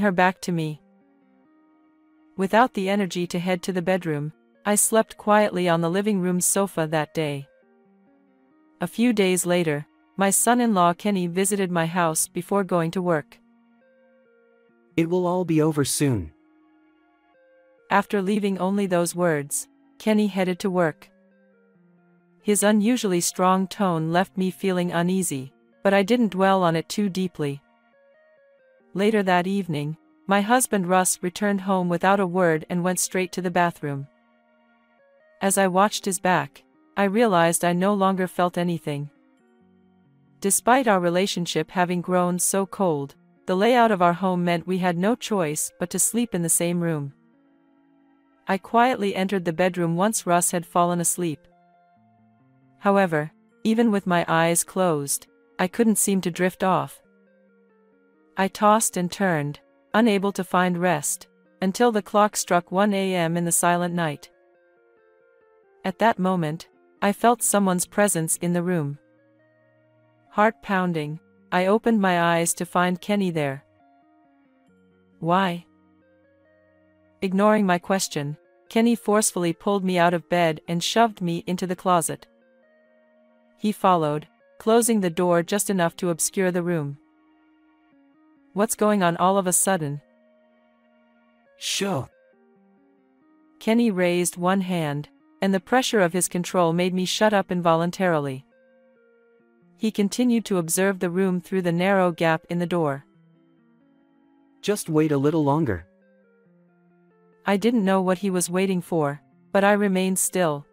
her back to me. Without the energy to head to the bedroom, I slept quietly on the living room sofa that day. A few days later, my son-in-law Kenny visited my house before going to work. It will all be over soon. After leaving only those words, Kenny headed to work. His unusually strong tone left me feeling uneasy, but I didn't dwell on it too deeply. Later that evening, my husband Russ returned home without a word and went straight to the bathroom. As I watched his back, I realized I no longer felt anything. Despite our relationship having grown so cold, the layout of our home meant we had no choice but to sleep in the same room. I quietly entered the bedroom once Russ had fallen asleep. However, even with my eyes closed, I couldn't seem to drift off. I tossed and turned, unable to find rest, until the clock struck 1 a.m. in the silent night. At that moment, I felt someone's presence in the room. Heart pounding, I opened my eyes to find Kenny there. Why? Ignoring my question, Kenny forcefully pulled me out of bed and shoved me into the closet. He followed, closing the door just enough to obscure the room. What's going on all of a sudden? Sure. Kenny raised one hand, and the pressure of his control made me shut up involuntarily. He continued to observe the room through the narrow gap in the door. Just wait a little longer. I didn't know what he was waiting for, but I remained still.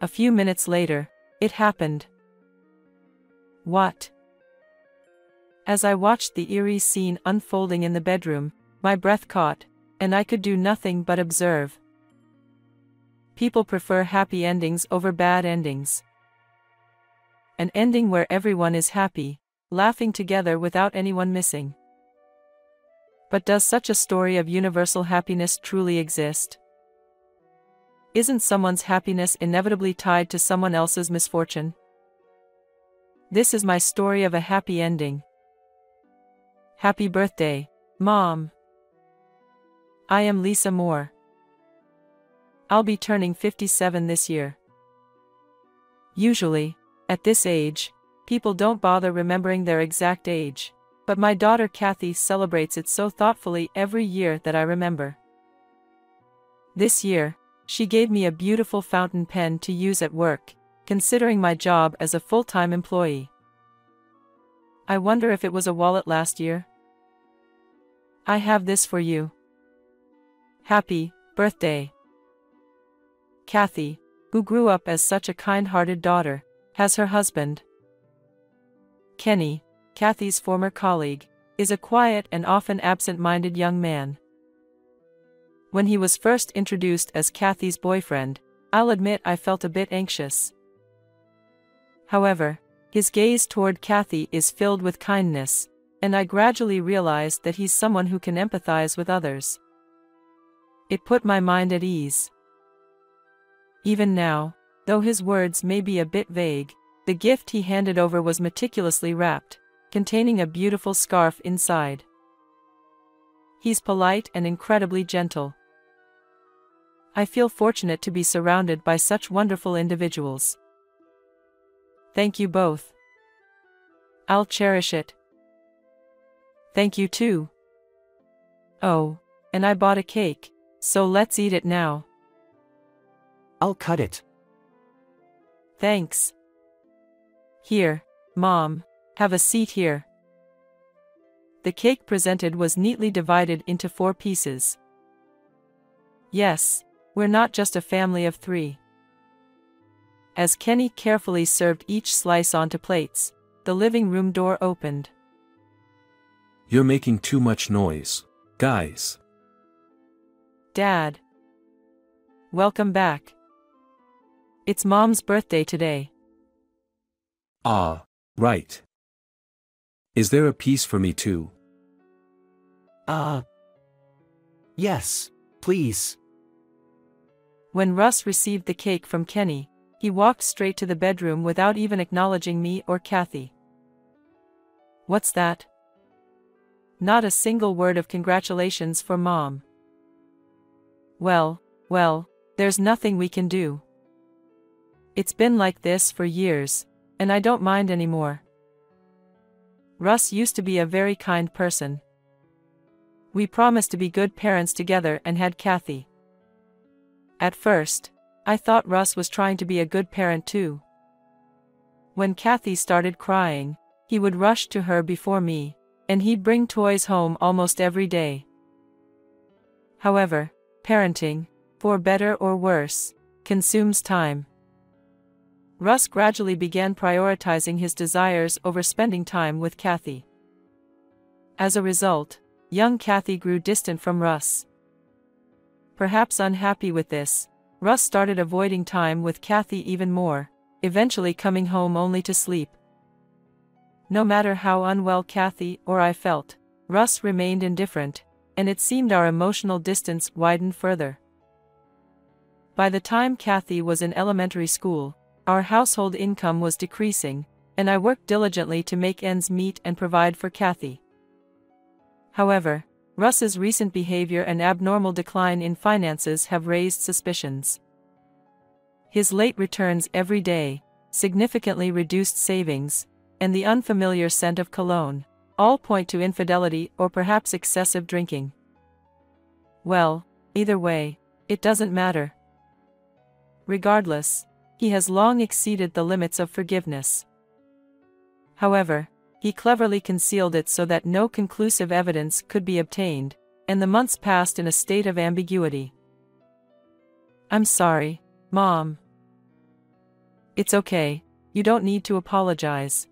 A few minutes later, it happened. What? As I watched the eerie scene unfolding in the bedroom, my breath caught, and I could do nothing but observe. People prefer happy endings over bad endings. An ending where everyone is happy, laughing together without anyone missing. But does such a story of universal happiness truly exist? Isn't someone's happiness inevitably tied to someone else's misfortune? This is my story of a happy ending. Happy birthday, Mom. I am Lisa Moore. I'll be turning 57 this year. Usually, at this age, people don't bother remembering their exact age, but my daughter Kathy celebrates it so thoughtfully every year that I remember. This year, she gave me a beautiful fountain pen to use at work, considering my job as a full-time employee. I wonder if it was a wallet last year? I have this for you. Happy birthday. Kathy, who grew up as such a kind-hearted daughter, has her husband. Kenny, Kathy's former colleague, is a quiet and often absent-minded young man. When he was first introduced as Kathy's boyfriend, I'll admit I felt a bit anxious. However, his gaze toward Kathy is filled with kindness, and I gradually realized that he's someone who can empathize with others. It put my mind at ease. Even now, though his words may be a bit vague, the gift he handed over was meticulously wrapped, containing a beautiful scarf inside. He's polite and incredibly gentle. I feel fortunate to be surrounded by such wonderful individuals. Thank you both. I'll cherish it. Thank you too. Oh, and I bought a cake, so let's eat it now. I'll cut it. Thanks. Here, Mom, have a seat here. The cake presented was neatly divided into 4 pieces. Yes, we're not just a family of 3. As Kenny carefully served each slice onto plates, the living room door opened. You're making too much noise, guys. Dad. Welcome back. It's Mom's birthday today. Ah, right. Is there a piece for me too? Yes, please. When Russ received the cake from Kenny, he walked straight to the bedroom without even acknowledging me or Kathy. What's that? Not a single word of congratulations for Mom. Well, there's nothing we can do. It's been like this for years, and I don't mind anymore. Russ used to be a very kind person. We promised to be good parents together and had Kathy. At first, I thought Russ was trying to be a good parent too. When Kathy started crying, he would rush to her before me, and he'd bring toys home almost every day. However, parenting, for better or worse, consumes time. Russ gradually began prioritizing his desires over spending time with Kathy. As a result, young Kathy grew distant from Russ. Perhaps unhappy with this, Russ started avoiding time with Kathy even more, eventually coming home only to sleep. No matter how unwell Kathy or I felt, Russ remained indifferent, and it seemed our emotional distance widened further. By the time Kathy was in elementary school, our household income was decreasing, and I worked diligently to make ends meet and provide for Kathy. However, Russ's recent behavior and abnormal decline in finances have raised suspicions. His late returns every day, significantly reduced savings, and the unfamiliar scent of cologne, all point to infidelity or perhaps excessive drinking. Well, either way, it doesn't matter. Regardless, he has long exceeded the limits of forgiveness. However, he cleverly concealed it so that no conclusive evidence could be obtained, and the months passed in a state of ambiguity. I'm sorry, Mom. It's okay, you don't need to apologize.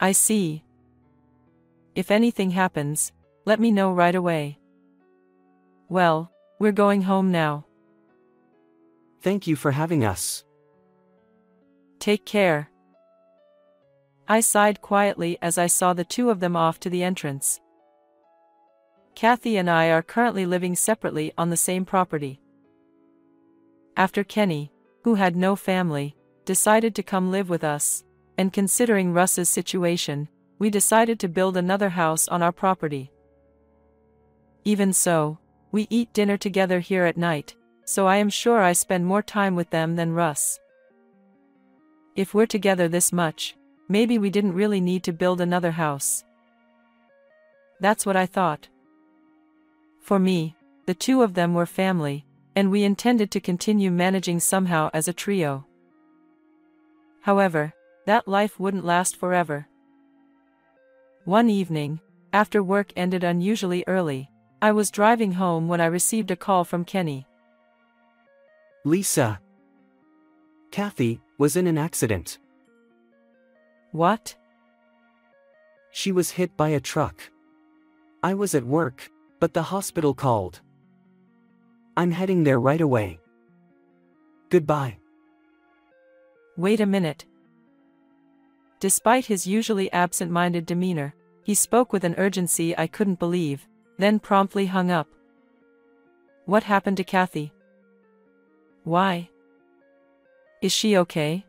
I see. If anything happens, let me know right away. Well, we're going home now. Thank you for having us. Take care. I sighed quietly as I saw the two of them off to the entrance. Kathy and I are currently living separately on the same property. After Kenny, who had no family, decided to come live with us, and considering Russ's situation, we decided to build another house on our property. Even so, we eat dinner together here at night, so I am sure I spend more time with them than Russ. If we're together this much, maybe we didn't really need to build another house. That's what I thought. For me, the two of them were family, and we intended to continue managing somehow as a trio. However, that life wouldn't last forever. One evening, after work ended unusually early, I was driving home when I received a call from Kenny. Lisa, Kathy was in an accident. What? She was hit by a truck. I was at work, but the hospital called. I'm heading there right away. Goodbye. Wait a minute. Despite his usually absent-minded demeanor, he spoke with an urgency I couldn't believe, then promptly hung up. What happened to Kathy? Why? Is she okay?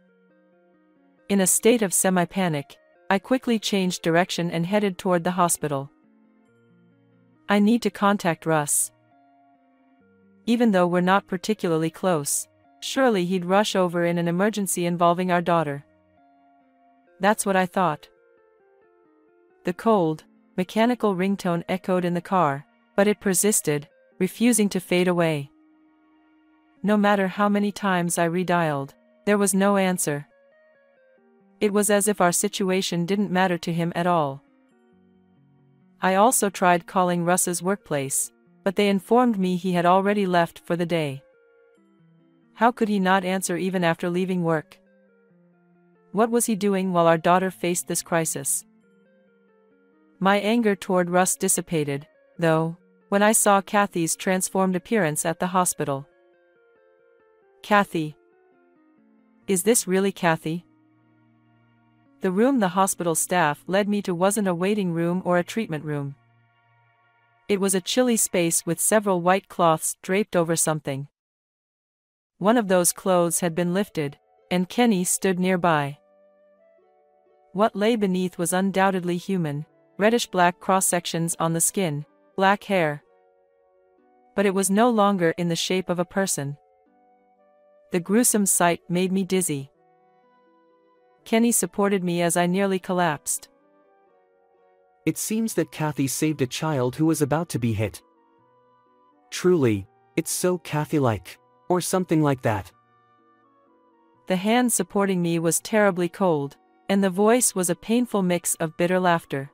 In a state of semi-panic, I quickly changed direction and headed toward the hospital. I need to contact Russ. Even though we're not particularly close, surely he'd rush over in an emergency involving our daughter. That's what I thought. The cold, mechanical ringtone echoed in the car, but it persisted, refusing to fade away. No matter how many times I redialed, there was no answer. It was as if our situation didn't matter to him at all. I also tried calling Russ's workplace, but they informed me he had already left for the day. How could he not answer even after leaving work? What was he doing while our daughter faced this crisis? My anger toward Russ dissipated, though, when I saw Kathy's transformed appearance at the hospital. Kathy. Is this really Kathy? The room the hospital staff led me to wasn't a waiting room or a treatment room. It was a chilly space with several white cloths draped over something. One of those clothes had been lifted, and Kenny stood nearby. What lay beneath was undoubtedly human, reddish-black cross-sections on the skin, black hair. But it was no longer in the shape of a person. The gruesome sight made me dizzy. Kenny supported me as I nearly collapsed. It seems that Kathy saved a child who was about to be hit. Truly, it's so Kathy-like, or something like that. The hand supporting me was terribly cold, and the voice was a painful mix of bitter laughter.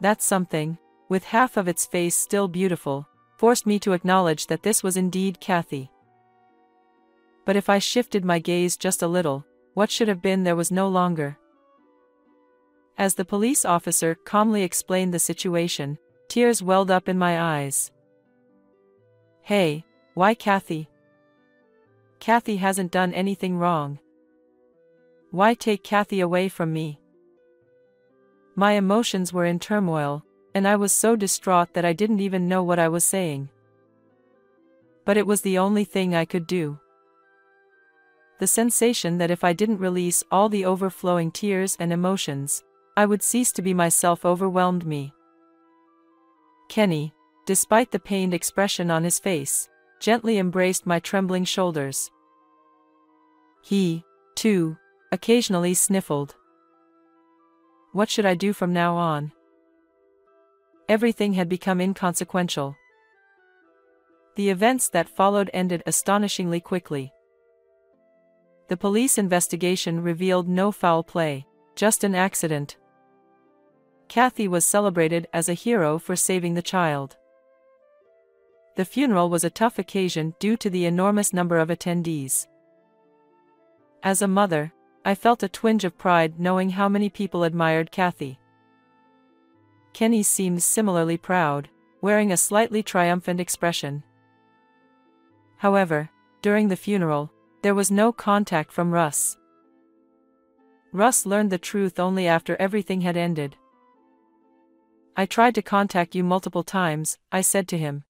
That something, with half of its face still beautiful, forced me to acknowledge that this was indeed Kathy. But if I shifted my gaze just a little, what should have been there was no longer. As the police officer calmly explained the situation, tears welled up in my eyes. Hey, why Kathy? Kathy hasn't done anything wrong. Why take Kathy away from me? My emotions were in turmoil, and I was so distraught that I didn't even know what I was saying. But it was the only thing I could do. The sensation that if I didn't release all the overflowing tears and emotions, I would cease to be myself overwhelmed me. Kenny, despite the pained expression on his face, gently embraced my trembling shoulders. He, too, occasionally sniffled. What should I do from now on? Everything had become inconsequential. The events that followed ended astonishingly quickly. The police investigation revealed no foul play, just an accident. Kathy was celebrated as a hero for saving the child. The funeral was a tough occasion due to the enormous number of attendees. As a mother, I felt a twinge of pride knowing how many people admired Kathy. Kenny seemed similarly proud, wearing a slightly triumphant expression. However, during the funeral, there was no contact from Russ. Russ learned the truth only after everything had ended. I tried to contact you multiple times, I said to him.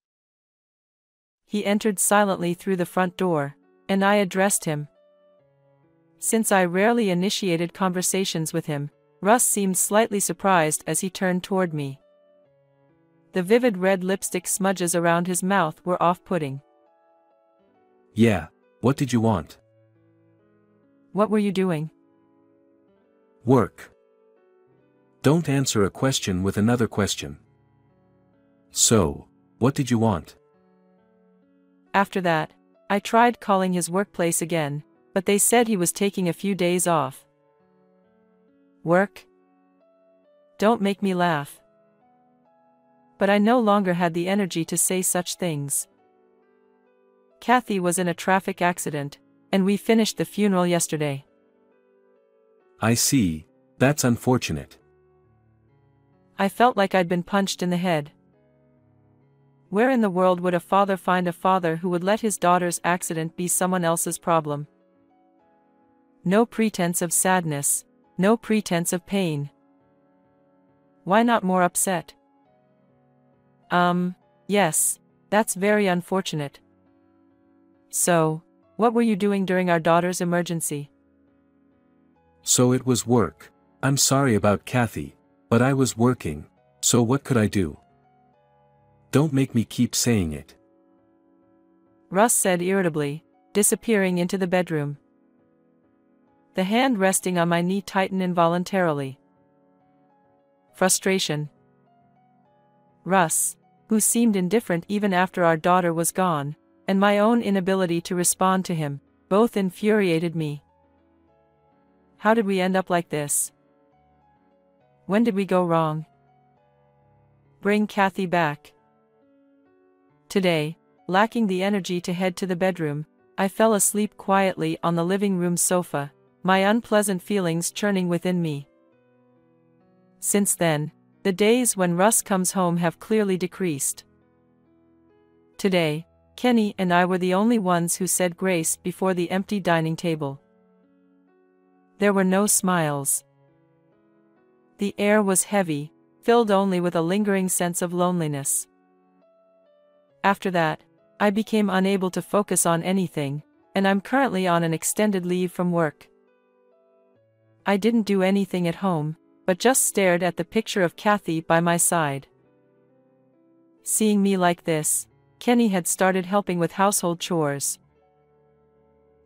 He entered silently through the front door, and I addressed him. Since I rarely initiated conversations with him, Russ seemed slightly surprised as he turned toward me. The vivid red lipstick smudges around his mouth were off-putting. Yeah. What did you want? What were you doing? Work. Don't answer a question with another question. So, what did you want? After that, I tried calling his workplace again, but they said he was taking a few days off. Work? Don't make me laugh. But I no longer had the energy to say such things. Kathy was in a traffic accident, and we finished the funeral yesterday. I see. That's unfortunate. I felt like I'd been punched in the head. Where in the world would a father find a father who would let his daughter's accident be someone else's problem? No pretense of sadness, no pretense of pain. Why not more upset? Yes, that's very unfortunate. So, what were you doing during our daughter's emergency? So it was work. I'm sorry about Kathy, but I was working, so what could I do? Don't make me keep saying it. Russ said irritably, disappearing into the bedroom. The hand resting on my knee tightened involuntarily. Frustration. Russ, who seemed indifferent even after our daughter was gone, and my own inability to respond to him, both infuriated me. How did we end up like this? When did we go wrong? Bring Kathy back. Today, lacking the energy to head to the bedroom, I fell asleep quietly on the living room sofa, my unpleasant feelings churning within me. Since then, the days when Russ comes home have clearly decreased. Today, Kenny and I were the only ones who said grace before the empty dining table. There were no smiles. The air was heavy, filled only with a lingering sense of loneliness. After that, I became unable to focus on anything, and I'm currently on an extended leave from work. I didn't do anything at home, but just stared at the picture of Kathy by my side. Seeing me like this, Kenny had started helping with household chores.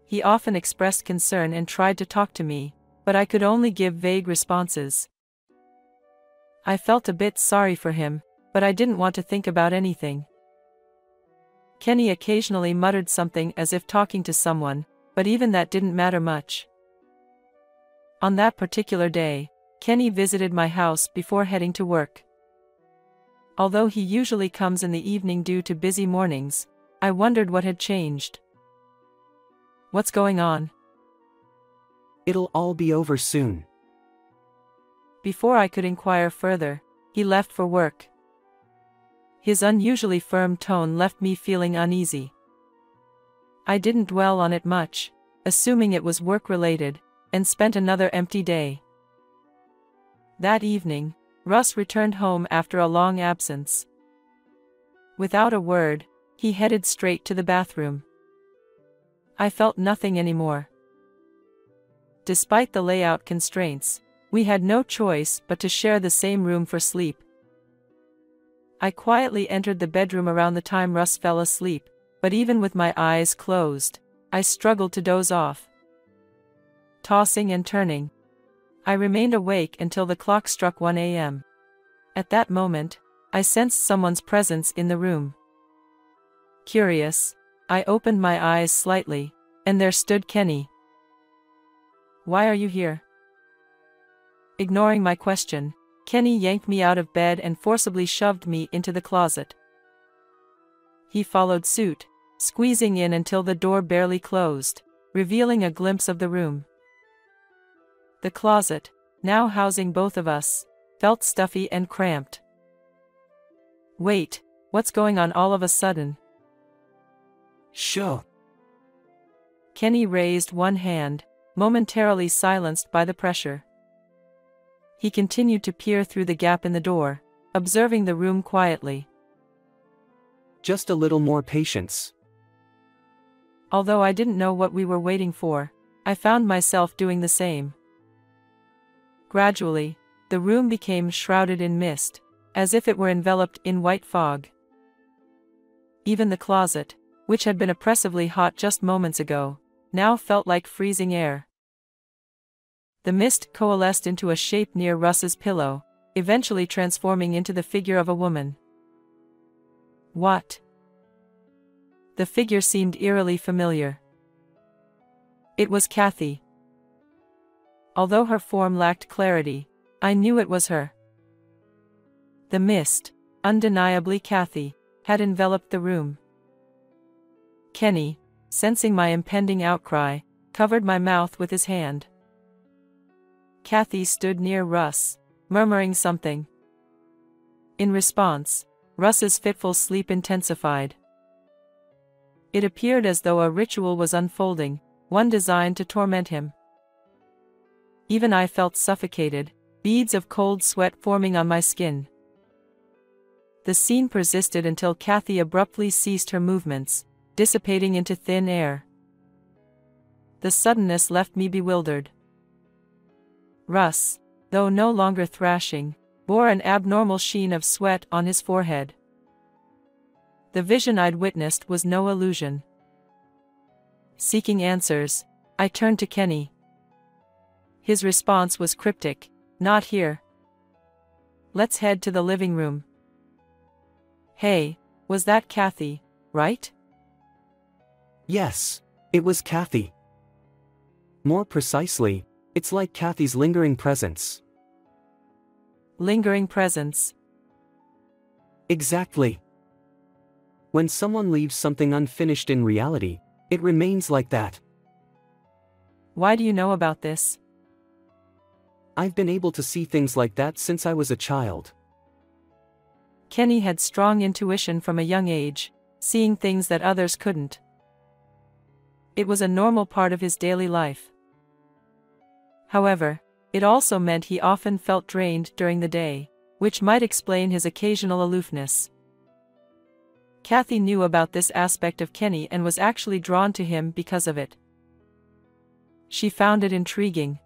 He often expressed concern and tried to talk to me, but I could only give vague responses. I felt a bit sorry for him, but I didn't want to think about anything. Kenny occasionally muttered something as if talking to someone, but even that didn't matter much. On that particular day, Kenny visited my house before heading to work. Although he usually comes in the evening due to busy mornings, I wondered what had changed. What's going on? It'll all be over soon. Before I could inquire further, he left for work. His unusually firm tone left me feeling uneasy. I didn't dwell on it much, assuming it was work-related, and spent another empty day. That evening, Russ returned home after a long absence. Without a word, he headed straight to the bathroom. I felt nothing anymore. Despite the layout constraints, we had no choice but to share the same room for sleep. I quietly entered the bedroom around the time Russ fell asleep, but even with my eyes closed, I struggled to doze off. Tossing and turning, I remained awake until the clock struck 1 a.m. At that moment, I sensed someone's presence in the room. Curious, I opened my eyes slightly, and there stood Kenny. "Why are you here?" Ignoring my question, Kenny yanked me out of bed and forcibly shoved me into the closet. He followed suit, squeezing in until the door barely closed, revealing a glimpse of the room. The closet, now housing both of us, felt stuffy and cramped. "Wait, what's going on all of a sudden?" "Sure." Kenny raised one hand, momentarily silenced by the pressure. He continued to peer through the gap in the door, observing the room quietly. "Just a little more patience." Although I didn't know what we were waiting for, I found myself doing the same. Gradually, the room became shrouded in mist, as if it were enveloped in white fog. Even the closet, which had been oppressively hot just moments ago, now felt like freezing air. The mist coalesced into a shape near Russ's pillow, eventually transforming into the figure of a woman. "What?" The figure seemed eerily familiar. It was Kathy. Although her form lacked clarity, I knew it was her. The mist, undeniably Kathy, had enveloped the room. Kenny, sensing my impending outcry, covered my mouth with his hand. Kathy stood near Russ, murmuring something. In response, Russ's fitful sleep intensified. It appeared as though a ritual was unfolding, one designed to torment him. Even I felt suffocated, beads of cold sweat forming on my skin. The scene persisted until Kathy abruptly ceased her movements, dissipating into thin air. The suddenness left me bewildered. Russ, though no longer thrashing, bore an abnormal sheen of sweat on his forehead. The vision I'd witnessed was no illusion. Seeking answers, I turned to Kenny. His response was cryptic, "Not here. Let's head to the living room." "Hey, was that Kathy, right?" "Yes, it was Kathy. More precisely, it's like Kathy's lingering presence." "Lingering presence?" "Exactly. When someone leaves something unfinished in reality, it remains like that." "Why do you know about this?" "I've been able to see things like that since I was a child." Kenny had strong intuition from a young age, seeing things that others couldn't. It was a normal part of his daily life. However, it also meant he often felt drained during the day, which might explain his occasional aloofness. Kathy knew about this aspect of Kenny and was actually drawn to him because of it. She found it intriguing.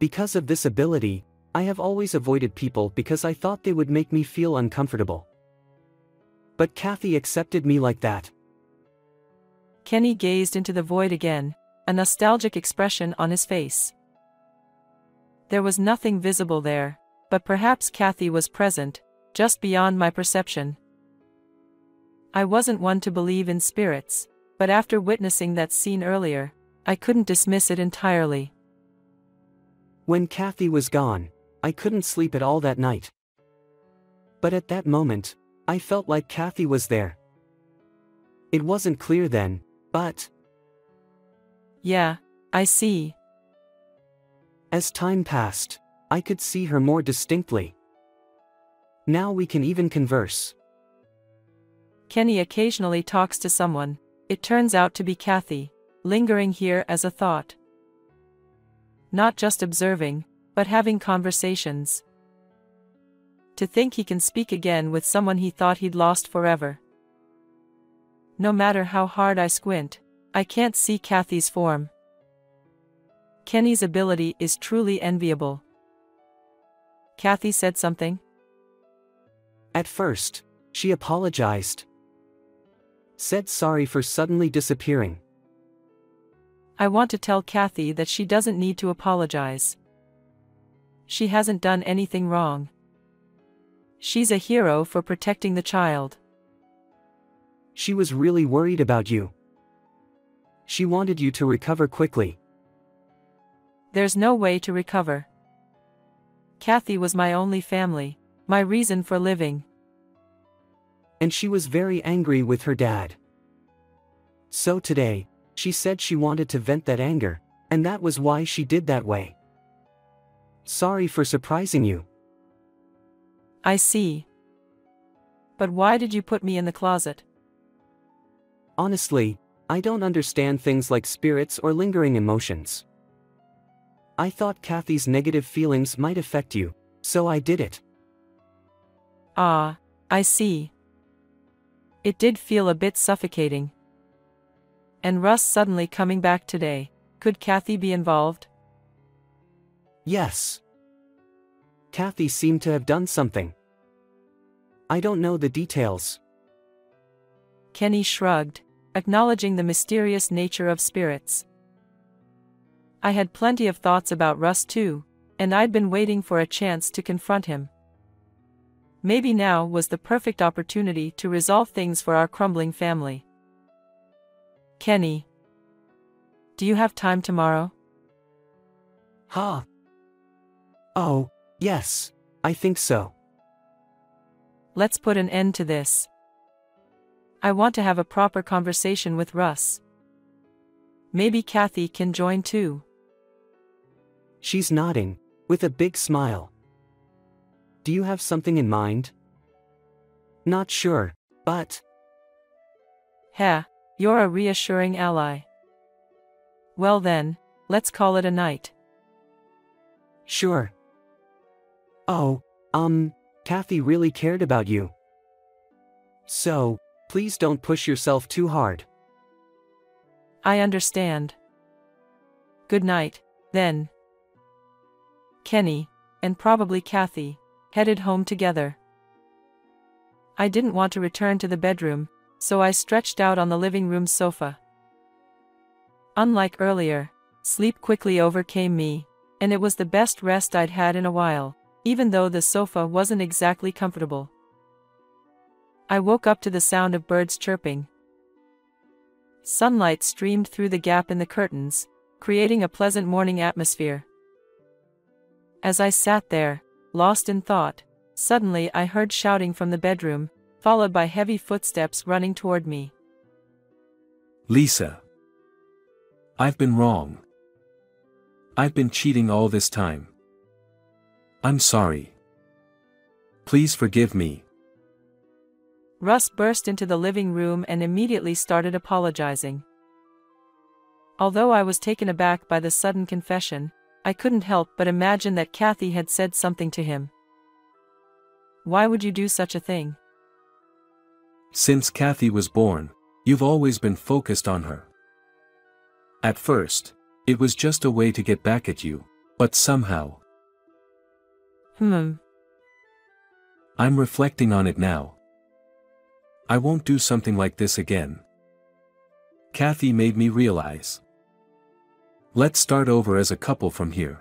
Because of this ability, I have always avoided people because I thought they would make me feel uncomfortable. But Kathy accepted me like that. Kenny gazed into the void again, a nostalgic expression on his face. There was nothing visible there, but perhaps Kathy was present, just beyond my perception. I wasn't one to believe in spirits, but after witnessing that scene earlier, I couldn't dismiss it entirely. When Kathy was gone, I couldn't sleep at all that night. But at that moment, I felt like Kathy was there. It wasn't clear then, but... Yeah, I see. As time passed, I could see her more distinctly. Now we can even converse. Kenny occasionally talks to someone. It turns out to be Kathy, lingering here as a thought. Not just observing, but having conversations. To think he can speak again with someone he thought he'd lost forever. No matter how hard I squint, I can't see Kathy's form. Kenny's ability is truly enviable. Kathy said something. At first, she apologized. Said sorry for suddenly disappearing. I want to tell Kathy that she doesn't need to apologize. She hasn't done anything wrong. She's a hero for protecting the child. She was really worried about you. She wanted you to recover quickly. There's no way to recover. Kathy was my only family, my reason for living. And she was very angry with her dad. So today, she said she wanted to vent that anger, and that was why she did that way. Sorry for surprising you. I see. But why did you put me in the closet? Honestly, I don't understand things like spirits or lingering emotions. I thought Kathy's negative feelings might affect you, so I did it. Ah, I see. It did feel a bit suffocating. And Russ suddenly coming back today, could Kathy be involved? Yes. Kathy seemed to have done something. I don't know the details. Kenny shrugged, acknowledging the mysterious nature of spirits. I had plenty of thoughts about Russ too, and I'd been waiting for a chance to confront him. Maybe now was the perfect opportunity to resolve things for our crumbling family. Kenny, do you have time tomorrow? Huh? Oh, yes, I think so. Let's put an end to this. I want to have a proper conversation with Russ. Maybe Kathy can join too. She's nodding, with a big smile. Do you have something in mind? Not sure, but... Heh, you're a reassuring ally. Well then, let's call it a night. Sure. Oh, Kathy really cared about you. So, please don't push yourself too hard. I understand. Good night, then. Kenny, and probably Kathy, headed home together. I didn't want to return to the bedroom, so I stretched out on the living room sofa. Unlike earlier, sleep quickly overcame me, and it was the best rest I'd had in a while, even though the sofa wasn't exactly comfortable. I woke up to the sound of birds chirping. Sunlight streamed through the gap in the curtains, creating a pleasant morning atmosphere. As I sat there, lost in thought, suddenly I heard shouting from the bedroom, followed by heavy footsteps running toward me. Lisa. I've been wrong. I've been cheating all this time. I'm sorry. Please forgive me. Russ burst into the living room and immediately started apologizing. Although I was taken aback by the sudden confession, I couldn't help but imagine that Kathy had said something to him. Why would you do such a thing? Since Kathy was born, you've always been focused on her. At first, it was just a way to get back at you, but somehow. I'm reflecting on it now. I won't do something like this again. Kathy made me realize. Let's start over as a couple from here.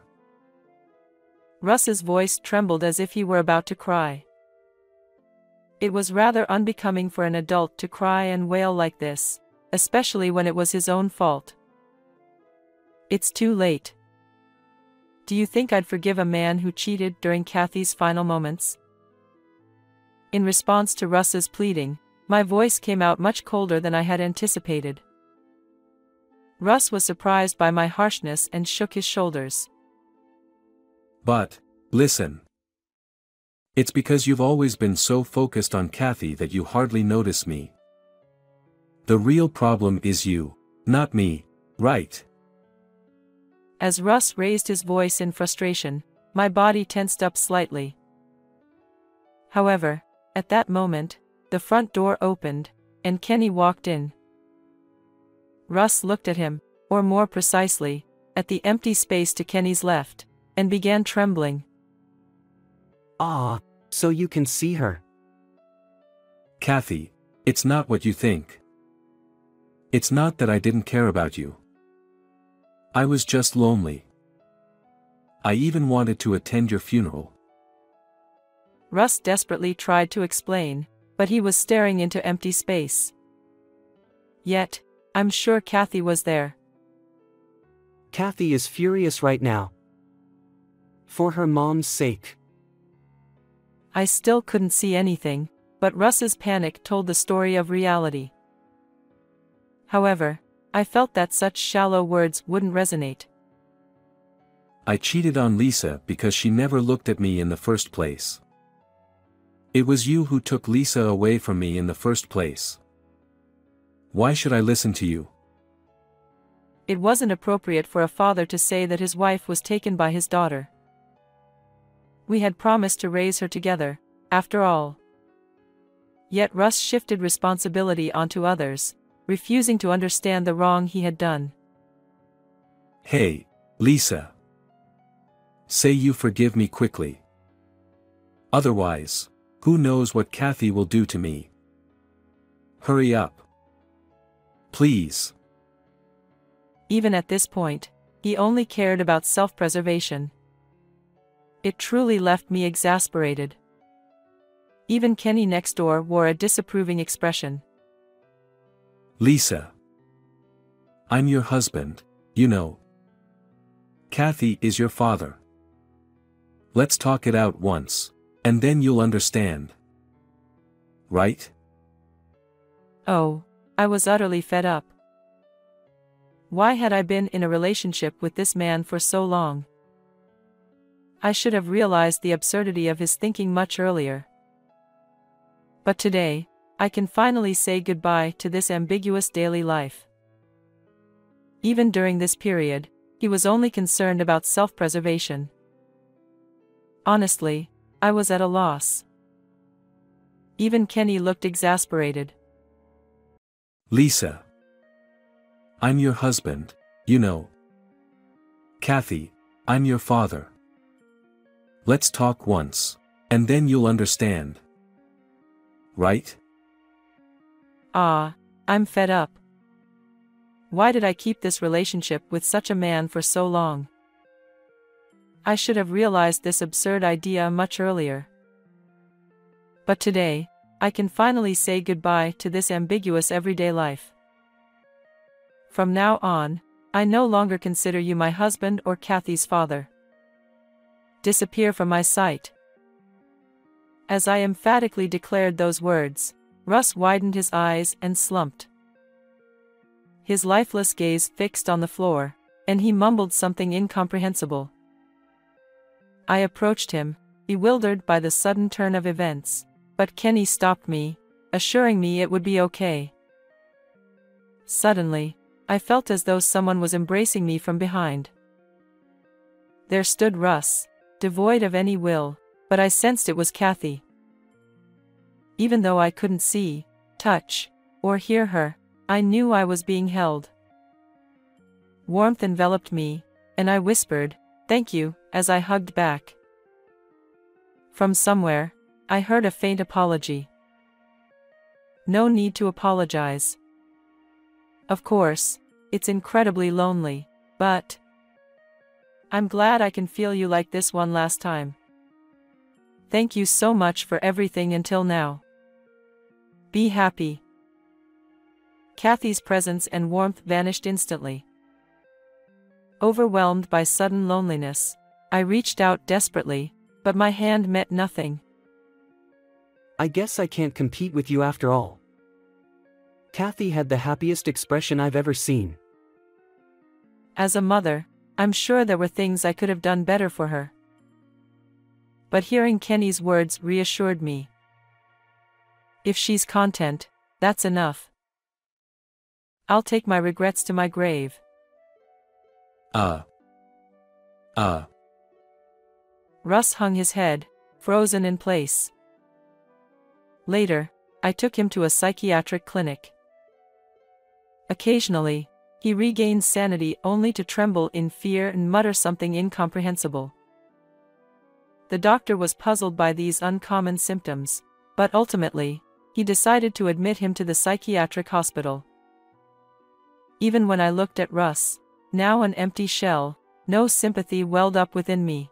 Russ's voice trembled as if he were about to cry. It was rather unbecoming for an adult to cry and wail like this, especially when it was his own fault. It's too late. Do you think I'd forgive a man who cheated during Kathy's final moments? In response to Russ's pleading, my voice came out much colder than I had anticipated. Russ was surprised by my harshness and shook his shoulders. But, listen. It's because you've always been so focused on Kathy that you hardly notice me. The real problem is you, not me, right? As Russ raised his voice in frustration, my body tensed up slightly. However, at that moment, the front door opened, and Kenny walked in. Russ looked at him, or more precisely, at the empty space to Kenny's left, and began trembling. Ah, so you can see her. Kathy, it's not what you think. It's not that I didn't care about you. I was just lonely. I even wanted to attend your funeral. Russ desperately tried to explain, but he was staring into empty space. Yet, I'm sure Kathy was there. Kathy is furious right now. For her mom's sake. I still couldn't see anything, but Russ's panic told the story of reality. However, I felt that such shallow words wouldn't resonate. I cheated on Lisa because she never looked at me in the first place. It was you who took Lisa away from me in the first place. Why should I listen to you? It wasn't appropriate for a father to say that his wife was taken by his daughter. We had promised to raise her together, after all. Yet Russ shifted responsibility onto others, refusing to understand the wrong he had done. Hey, Lisa. Say you forgive me quickly. Otherwise, who knows what Kathy will do to me? Hurry up. Please. Even at this point, he only cared about self-preservation. It truly left me exasperated. Even Kenny next door wore a disapproving expression. Lisa. I'm your husband, you know. Kathy is your father. Let's talk it out once, and then you'll understand. Right? Oh, I was utterly fed up. Why had I been in a relationship with this man for so long? I should have realized the absurdity of his thinking much earlier. But today, I can finally say goodbye to this ambiguous daily life. Even during this period, he was only concerned about self-preservation. Honestly, I was at a loss. Even Kenny looked exasperated. Lisa. I'm your husband, you know. Kathy, I'm your father. Let's talk once, and then you'll understand. Right? Ah, I'm fed up. Why did I keep this relationship with such a man for so long? I should have realized this absurd idea much earlier. But today, I can finally say goodbye to this ambiguous everyday life. From now on, I no longer consider you my husband or Kathy's father. Disappear from my sight. As I emphatically declared those words, Russ widened his eyes and slumped. His lifeless gaze fixed on the floor, and he mumbled something incomprehensible. I approached him, bewildered by the sudden turn of events, but Kenny stopped me, assuring me it would be okay. Suddenly, I felt as though someone was embracing me from behind. There stood Russ, devoid of any will, but I sensed it was Kathy. Even though I couldn't see, touch, or hear her, I knew I was being held. Warmth enveloped me, and I whispered, "Thank you," as I hugged back. From somewhere, I heard a faint apology. No need to apologize. Of course, it's incredibly lonely, but I'm glad I can feel you like this one last time. Thank you so much for everything until now. Be happy. Kathy's presence and warmth vanished instantly. Overwhelmed by sudden loneliness, I reached out desperately, but my hand met nothing. I guess I can't compete with you after all. Kathy had the happiest expression I've ever seen. As a mother, I'm sure there were things I could have done better for her. But hearing Kenny's words reassured me. If she's content, that's enough. I'll take my regrets to my grave. Russ hung his head, frozen in place. Later, I took him to a psychiatric clinic. Occasionally, he regained sanity only to tremble in fear and mutter something incomprehensible. The doctor was puzzled by these uncommon symptoms, but ultimately, he decided to admit him to the psychiatric hospital. Even when I looked at Russ, now an empty shell, no sympathy welled up within me.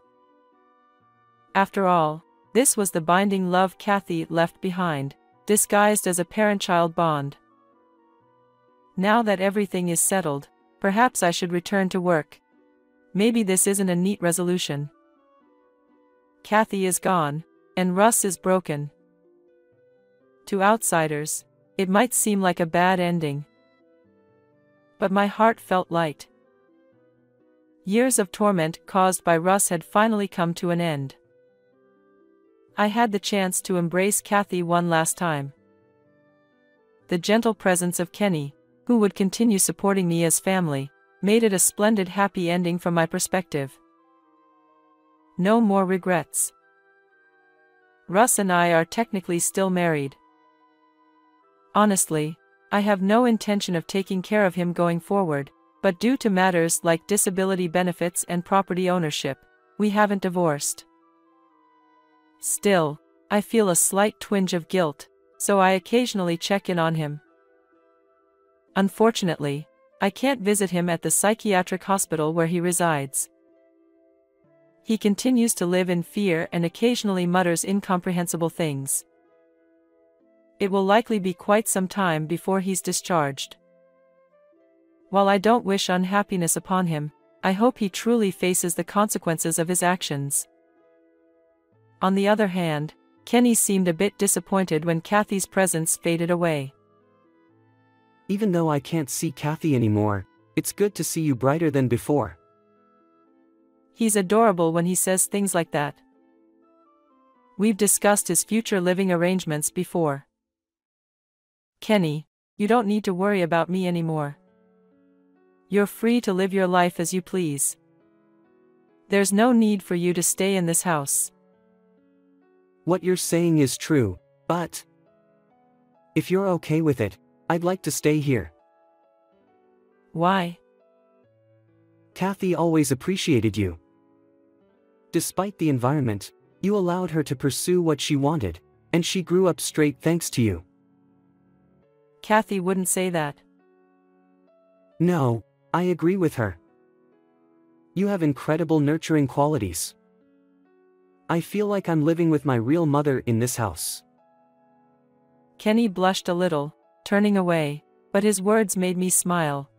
After all, this was the binding love Kathy left behind, disguised as a parent-child bond. Now that everything is settled, perhaps I should return to work. Maybe this isn't a neat resolution. Kathy is gone, and Russ is broken. To outsiders, it might seem like a bad ending. But my heart felt light. Years of torment caused by Russ had finally come to an end. I had the chance to embrace Kathy one last time. The gentle presence of Kenny, who would continue supporting me as family, made it a splendid happy ending from my perspective. No more regrets. Russ and I are technically still married. Honestly, I have no intention of taking care of him going forward, but due to matters like disability benefits and property ownership, we haven't divorced. Still, I feel a slight twinge of guilt, so I occasionally check in on him. Unfortunately, I can't visit him at the psychiatric hospital where he resides. He continues to live in fear and occasionally mutters incomprehensible things. It will likely be quite some time before he's discharged. While I don't wish unhappiness upon him, I hope he truly faces the consequences of his actions. On the other hand, Kenny seemed a bit disappointed when Kathy's presence faded away. Even though I can't see Kathy anymore, it's good to see you brighter than before. He's adorable when he says things like that. We've discussed his future living arrangements before. Kenny, you don't need to worry about me anymore. You're free to live your life as you please. There's no need for you to stay in this house. What you're saying is true, but if you're okay with it, I'd like to stay here. Why? Kathy always appreciated you. Despite the environment, you allowed her to pursue what she wanted, and she grew up straight thanks to you. Kathy wouldn't say that. No, I agree with her. You have incredible nurturing qualities. I feel like I'm living with my real mother in this house. Kenny blushed a little, turning away, but his words made me smile.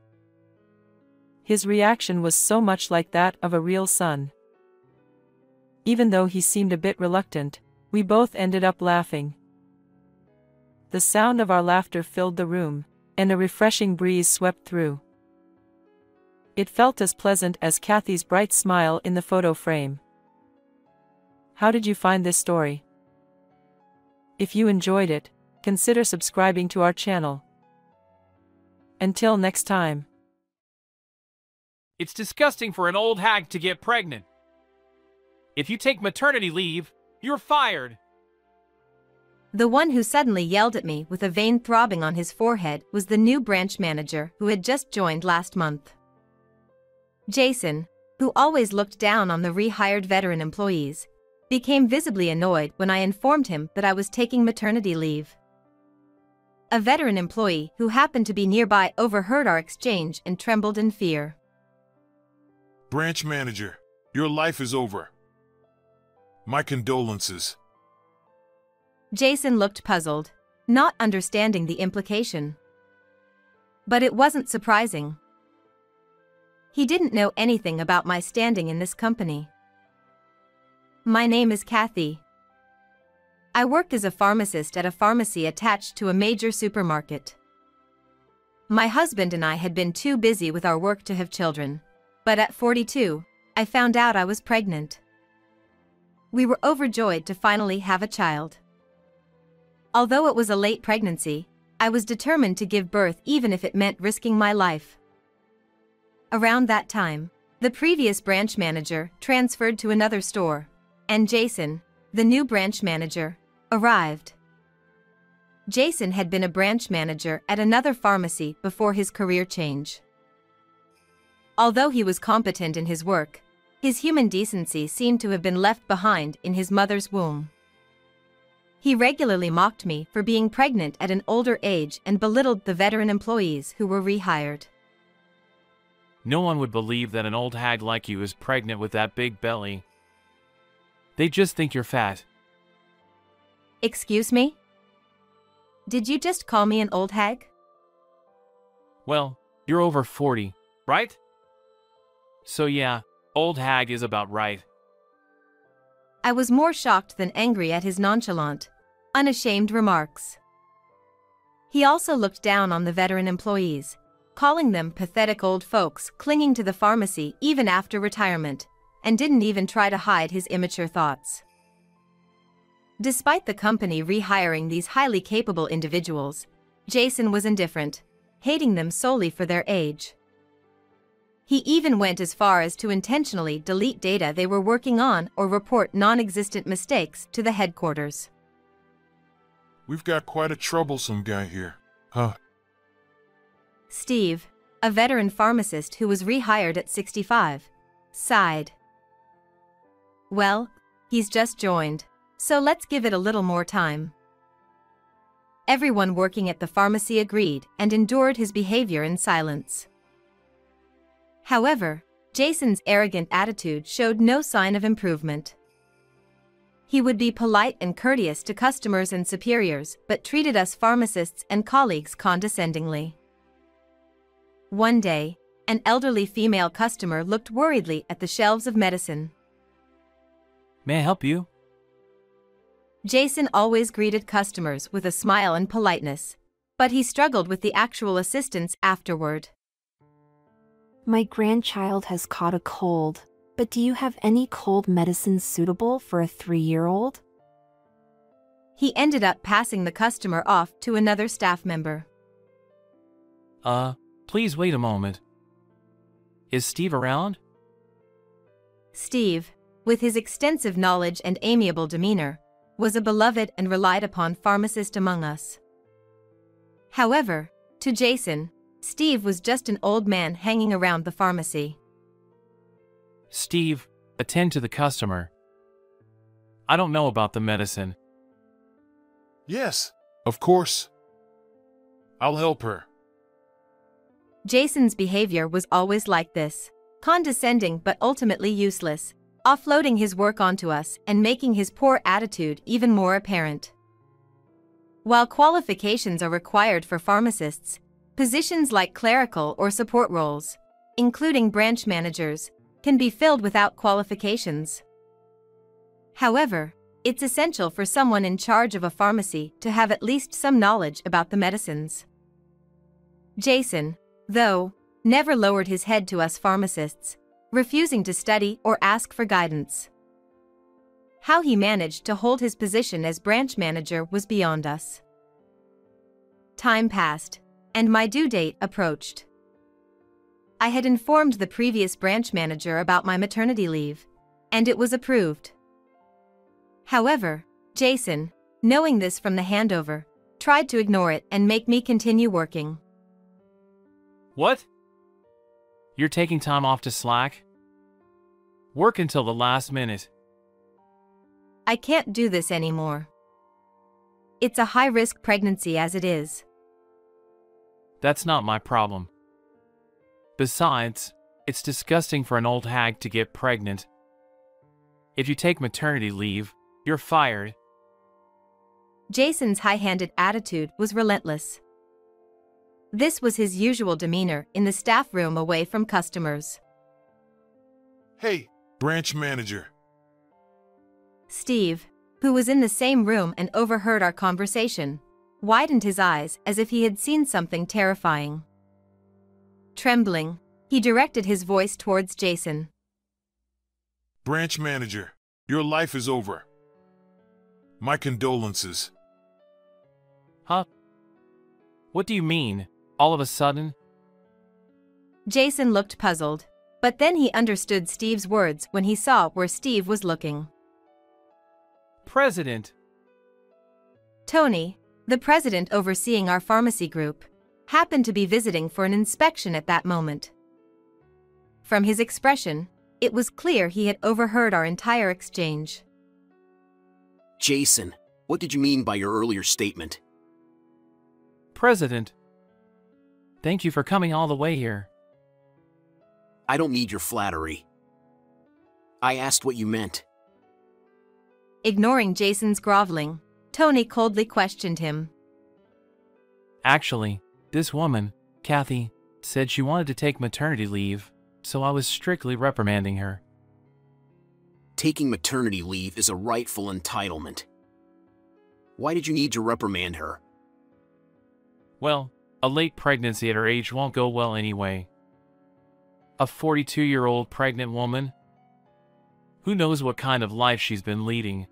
His reaction was so much like that of a real son. Even though he seemed a bit reluctant, we both ended up laughing. The sound of our laughter filled the room, and a refreshing breeze swept through. It felt as pleasant as Kathy's bright smile in the photo frame. How did you find this story? If you enjoyed it, consider subscribing to our channel. Until next time. It's disgusting for an old hag to get pregnant. If you take maternity leave, you're fired. The one who suddenly yelled at me with a vein throbbing on his forehead was the new branch manager who had just joined last month. Jason, who always looked down on the rehired veteran employees, became visibly annoyed when I informed him that I was taking maternity leave. A veteran employee who happened to be nearby overheard our exchange and trembled in fear. "Branch manager, your life is over. My condolences." Jason looked puzzled, not understanding the implication. But it wasn't surprising. He didn't know anything about my standing in this company. My name is Kathy. I worked as a pharmacist at a pharmacy attached to a major supermarket. My husband and I had been too busy with our work to have children, but at 42, I found out I was pregnant. We were overjoyed to finally have a child. Although it was a late pregnancy, I was determined to give birth even if it meant risking my life. Around that time, the previous branch manager transferred to another store, and Jason, the new branch manager, arrived. Jason had been a branch manager at another pharmacy before his career change. Although he was competent in his work, his human decency seemed to have been left behind in his mother's womb. He regularly mocked me for being pregnant at an older age and belittled the veteran employees who were rehired. "No one would believe that an old hag like you is pregnant with that big belly. They just think you're fat." "Excuse me? Did you just call me an old hag?" "Well, you're over 40, right? So yeah, old hag is about right." I was more shocked than angry at his nonchalant, unashamed remarks. He also looked down on the veteran employees, calling them pathetic old folks clinging to the pharmacy even after retirement, and didn't even try to hide his immature thoughts. Despite the company rehiring these highly capable individuals, Jason was indifferent, hating them solely for their age. He even went as far as to intentionally delete data they were working on or report non-existent mistakes to the headquarters. "We've got quite a troublesome guy here, huh?" Steve, a veteran pharmacist who was rehired at 65, sighed. "Well, he's just joined, so let's give it a little more time." Everyone working at the pharmacy agreed and endured his behavior in silence. However, Jason's arrogant attitude showed no sign of improvement. He would be polite and courteous to customers and superiors, but treated us pharmacists and colleagues condescendingly. One day, an elderly female customer looked worriedly at the shelves of medicine. "May I help you?" Jason always greeted customers with a smile and politeness, but he struggled with the actual assistance afterward. "My grandchild has caught a cold, but do you have any cold medicine suitable for a 3-year-old?" He ended up passing the customer off to another staff member. Please wait a moment. Is Steve around?" Steve, with his extensive knowledge and amiable demeanor, was a beloved and relied upon pharmacist among us. However, to Jason, Steve was just an old man hanging around the pharmacy. "Steve, attend to the customer. I don't know about the medicine." "Yes, of course. I'll help her." Jason's behavior was always like this, condescending but ultimately useless, offloading his work onto us and making his poor attitude even more apparent. While qualifications are required for pharmacists, positions like clerical or support roles, including branch managers, can be filled without qualifications. However, it's essential for someone in charge of a pharmacy to have at least some knowledge about the medicines. Jason, though, never lowered his head to us pharmacists, refusing to study or ask for guidance. How he managed to hold his position as branch manager was beyond us. Time passed, and my due date approached. I had informed the previous branch manager about my maternity leave, and it was approved. However, Jason, knowing this from the handover, tried to ignore it and make me continue working. "What? You're taking time off to slack? work until the last minute. I can't do this anymore. It's a high-risk pregnancy as it is. That's not my problem. Besides, it's disgusting for an old hag to get pregnant. If you take maternity leave, you're fired. Jason's high-handed attitude was relentless. This was his usual demeanor in the staff room away from customers. Hey, branch manager. Steve, who was in the same room and overheard our conversation, widened his eyes as if he had seen something terrifying. Trembling, he directed his voice towards Jason. Branch manager, your life is over. My condolences. Huh? What do you mean, all of a sudden? Jason looked puzzled, but then he understood Steve's words when he saw where Steve was looking. President. Tony, the president overseeing our pharmacy group, happened to be visiting for an inspection at that moment. From his expression, it was clear he had overheard our entire exchange. Jason, what did you mean by your earlier statement? President, thank you for coming all the way here. I don't need your flattery. I asked what you meant. Ignoring Jason's groveling, Tony coldly questioned him. Actually, this woman, Kathy, said she wanted to take maternity leave, so I was strictly reprimanding her. Taking maternity leave is a rightful entitlement. Why did you need to reprimand her? Well, a late pregnancy at her age won't go well anyway. A 42-year-old pregnant woman? Who knows what kind of life she's been leading?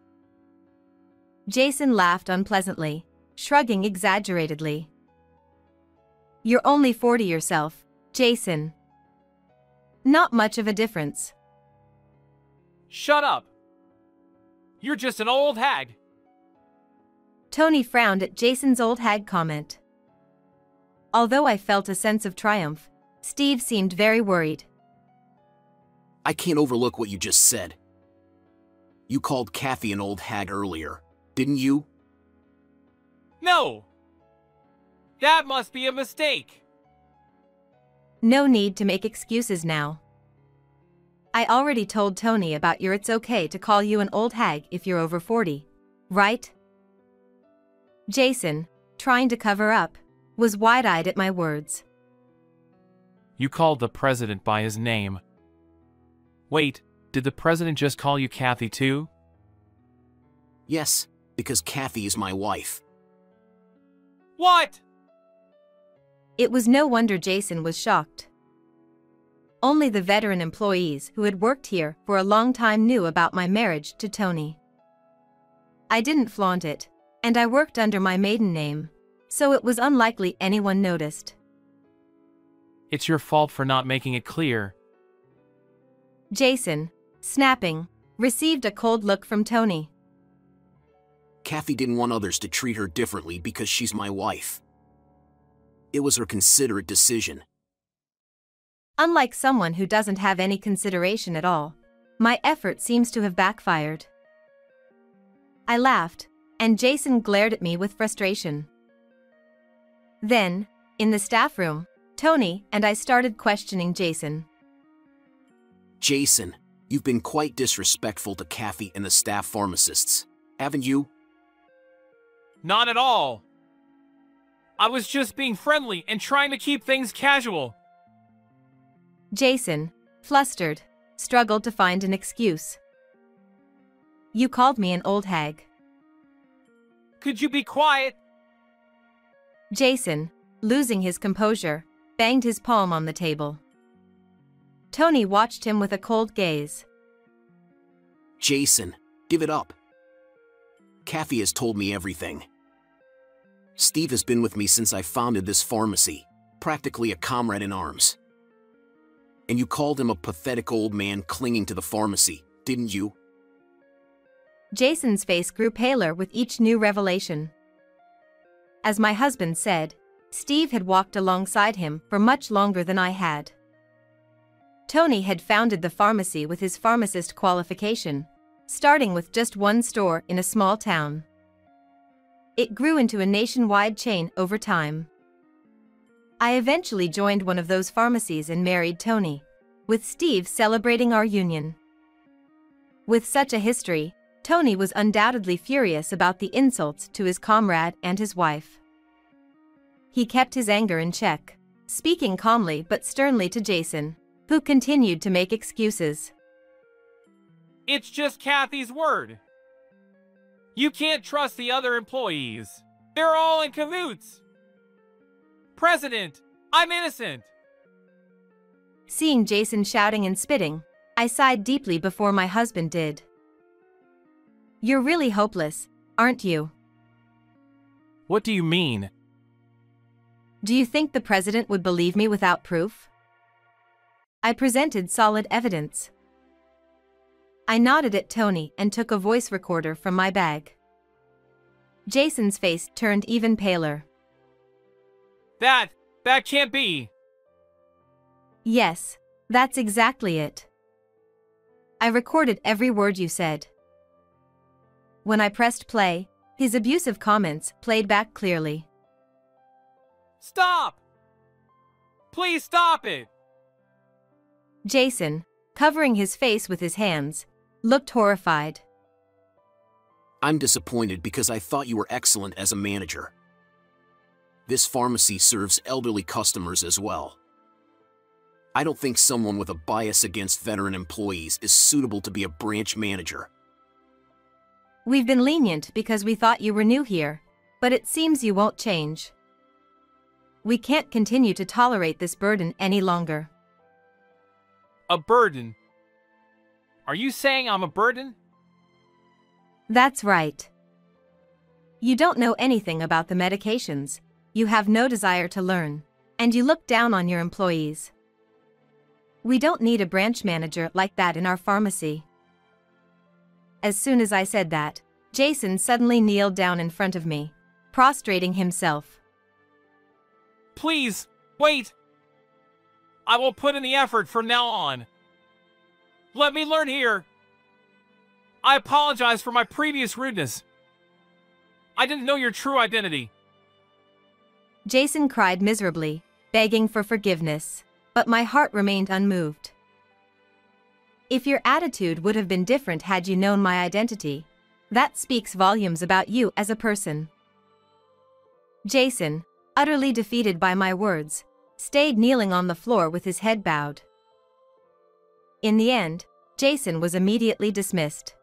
Jason laughed unpleasantly, shrugging exaggeratedly. You're only 40 yourself, Jason. Not much of a difference. Shut up! You're just an old hag! Tony frowned at Jason's old hag comment. Although I felt a sense of triumph, Steve seemed very worried. I can't overlook what you just said. You called Kathy an old hag earlier, didn't you? No! That must be a mistake! No need to make excuses now. I already told Tony about your it's okay to call you an old hag if you're over 40, right? Jason, trying to cover up, was wide-eyed at my words. You called the president by his name. Wait, did the president just call you Kathy too? Yes, because Kathy is my wife. What? It was no wonder Jason was shocked. Only the veteran employees who had worked here for a long time knew about my marriage to Tony. I didn't flaunt it, and I worked under my maiden name, so it was unlikely anyone noticed. It's your fault for not making it clear. Jason, snapping, received a cold look from Tony. Kathy didn't want others to treat her differently because she's my wife. It was her considerate decision. Unlike someone who doesn't have any consideration at all, my effort seems to have backfired. I laughed, and Jason glared at me with frustration. Then, in the staff room, Tony and I started questioning Jason. Jason, you've been quite disrespectful to Kathy and the staff pharmacists, haven't you? Not at all. I was just being friendly and trying to keep things casual. Jason, flustered, struggled to find an excuse. You called me an old hag. Could you be quiet? Jason, losing his composure, banged his palm on the table. Tony watched him with a cold gaze. Jason, give it up. Kathy has told me everything. Steve has been with me since I founded this pharmacy, practically a comrade in arms. And you called him a pathetic old man clinging to the pharmacy, didn't you? Jason's face grew paler with each new revelation. As my husband said, Steve had walked alongside him for much longer than I had. Tony had founded the pharmacy with his pharmacist qualification, starting with just one store in a small town. It grew into a nationwide chain over time. I eventually joined one of those pharmacies and married Tony, with Steve celebrating our union. With such a history, Tony was undoubtedly furious about the insults to his comrade and his wife. He kept his anger in check, speaking calmly but sternly to Jason, who continued to make excuses. It's just Kathy's word. You can't trust the other employees. They're all in cahoots. President, I'm innocent. Seeing Jason shouting and spitting, I sighed deeply before my husband did. You're really hopeless, aren't you? What do you mean? Do you think the president would believe me without proof? I presented solid evidence. I nodded at Tony and took a voice recorder from my bag. Jason's face turned even paler. That can't be. Yes, that's exactly it. I recorded every word you said. When I pressed play, his abusive comments played back clearly. Stop! Please stop it! Jason, covering his face with his hands, looked horrified. I'm disappointed because I thought you were excellent as a manager. This pharmacy serves elderly customers as well. I don't think someone with a bias against veteran employees is suitable to be a branch manager. We've been lenient because we thought you were new here, but it seems you won't change. We can't continue to tolerate this burden any longer. A burden? Are you saying I'm a burden? That's right. You don't know anything about the medications, you have no desire to learn, and you look down on your employees. We don't need a branch manager like that in our pharmacy. As soon as I said that, Jason suddenly kneeled down in front of me, prostrating himself. Please, wait! I will put in the effort from now on. Let me learn here. I apologize for my previous rudeness. I didn't know your true identity. Jason cried miserably, begging for forgiveness, but my heart remained unmoved. If your attitude would have been different had you known my identity, that speaks volumes about you as a person. Jason, utterly defeated by my words, stayed kneeling on the floor with his head bowed. In the end, Jason was immediately dismissed.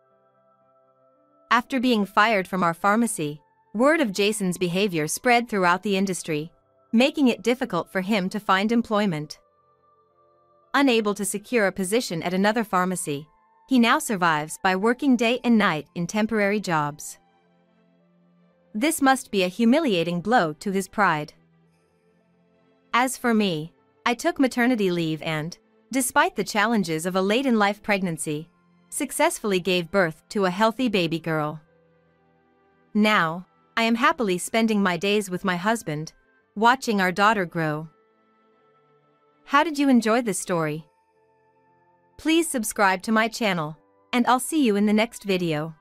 After being fired from our pharmacy, word of Jason's behavior spread throughout the industry, making it difficult for him to find employment. Unable to secure a position at another pharmacy, he now survives by working day and night in temporary jobs. This must be a humiliating blow to his pride. As for me, I took maternity leave and, despite the challenges of a late-in-life pregnancy, successfully gave birth to a healthy baby girl. Now, I am happily spending my days with my husband, watching our daughter grow. How did you enjoy this story? Please subscribe to my channel, and I'll see you in the next video.